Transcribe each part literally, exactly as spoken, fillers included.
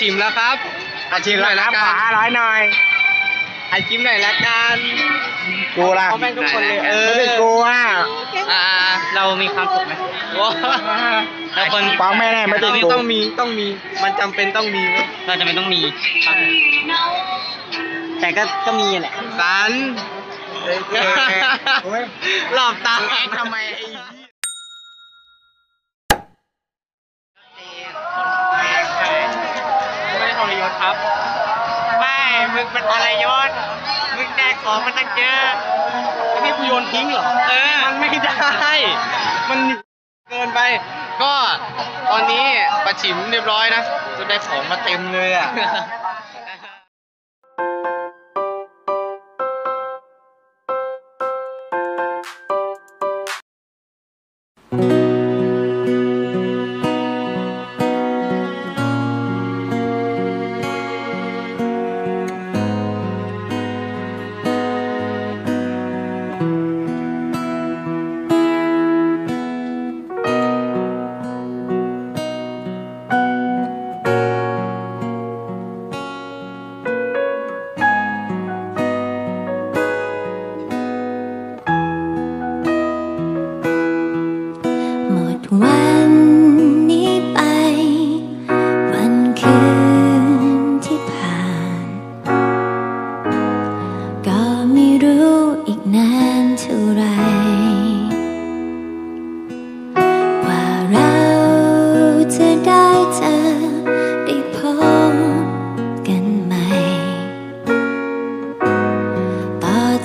ชิมแล้วครับอาชิมหน่อยละกันอร่อยหน่อยอาชิมหน่อยละกันกูล่ะเขาแม่งทุกคนเลยเออไม่กูอ่ะอ่าเรามีความสุขไหมแต่คนป้าแม่แน่ไม่ต้องมีต้องมีมันจำเป็นต้องมีเราจำเป็นต้องมีแต่ก็ก็มีแหละสันหลับตาทำไมไม่ทรยศครับไม่มึงเป็นทรยศมึงแดกของมันตั้งเยอะแล้วนี่กูโยนทิ้งเหรอเออมันไม่ได้มันเกินไปก็ตอนนี้ปะฉิมเรียบร้อยนะจะได้ของมาเต็มเลยอ่ะ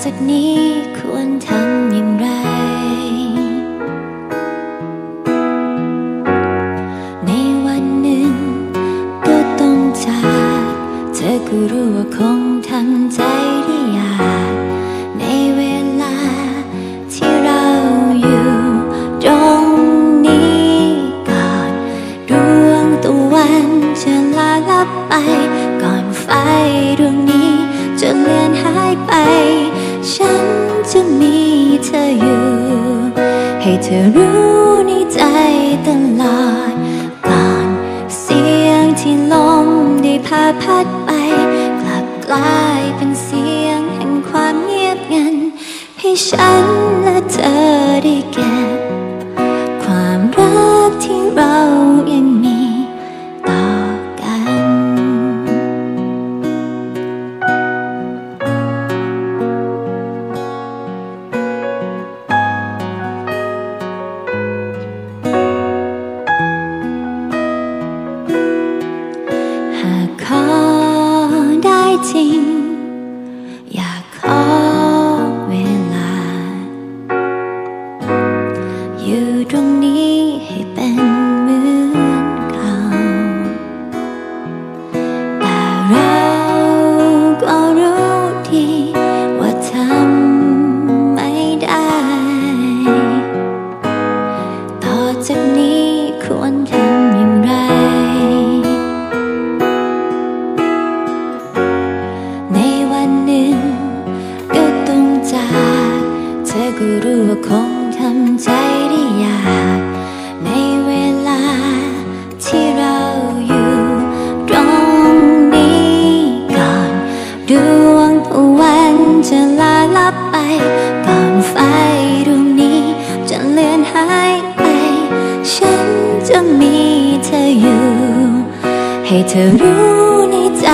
จากนี้ควรทำอย่างไรในวันหนึ่งก็ต้องจากเธอก็รู้ว่าคงทำใจได้ยากในเวลาที่เราอยู่ตรงนี้ก่อนดวงตะวันจะลาลับไปก่อนไฟดวงนี้จะเลือนหายไปฉันจะมีเธออยู่ให้เธอรู้ในใจตลอดก่อนเสียงที่ลมได้พาพัดไปกลับกลายเป็นเสียงแห่งความเงียบงันให้ฉันและเธอได้เก็บความรักที่เรายังมีให้เธอรู้ในใจ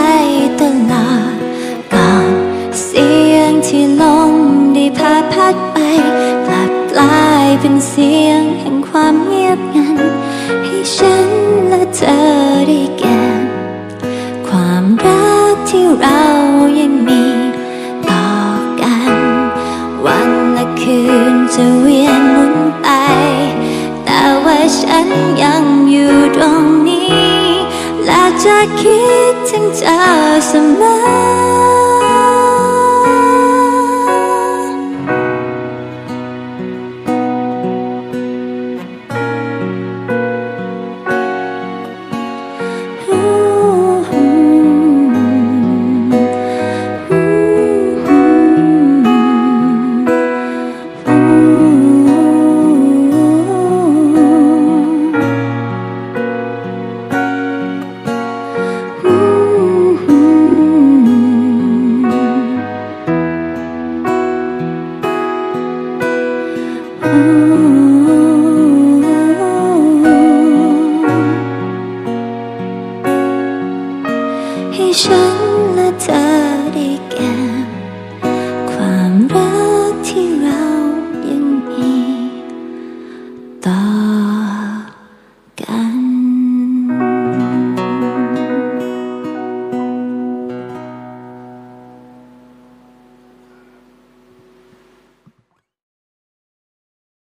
ตลอดก่อนเสียงที่ลมได้พาพัดไปกลับกลายเป็นเสียงแห่งความเงียบงันให้ฉันและเธอได้เก็บความรักที่เรายังมีต่อกันวันและคืนจะเวียนหมุนไปแต่ว่าฉันยังอยู่ตรงนี้และจะคิดถึงเธอเสมอ ให้ฉันและเธอ